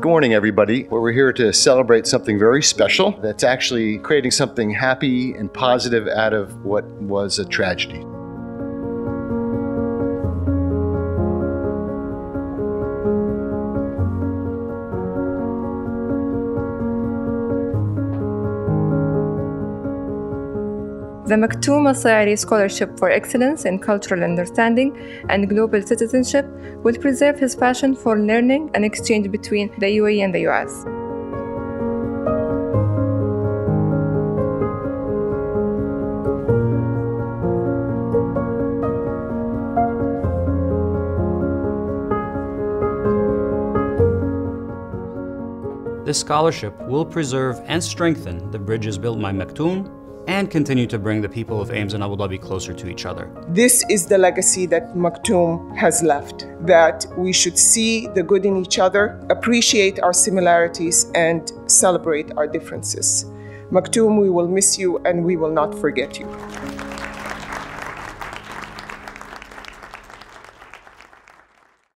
Good morning, everybody. Well, we're here to celebrate something very special that's actually creating something happy and positive out of what was a tragedy. The Maktoum Al Seiari Scholarship for Excellence in Cultural Understanding and Global Citizenship will preserve his passion for learning and exchange between the UAE and the US. This scholarship will preserve and strengthen the bridges built by Maktoum and continue to bring the people of Ames and Abu Dhabi closer to each other. This is the legacy that Maktoum has left, that we should see the good in each other, appreciate our similarities, and celebrate our differences. Maktoum, we will miss you and we will not forget you.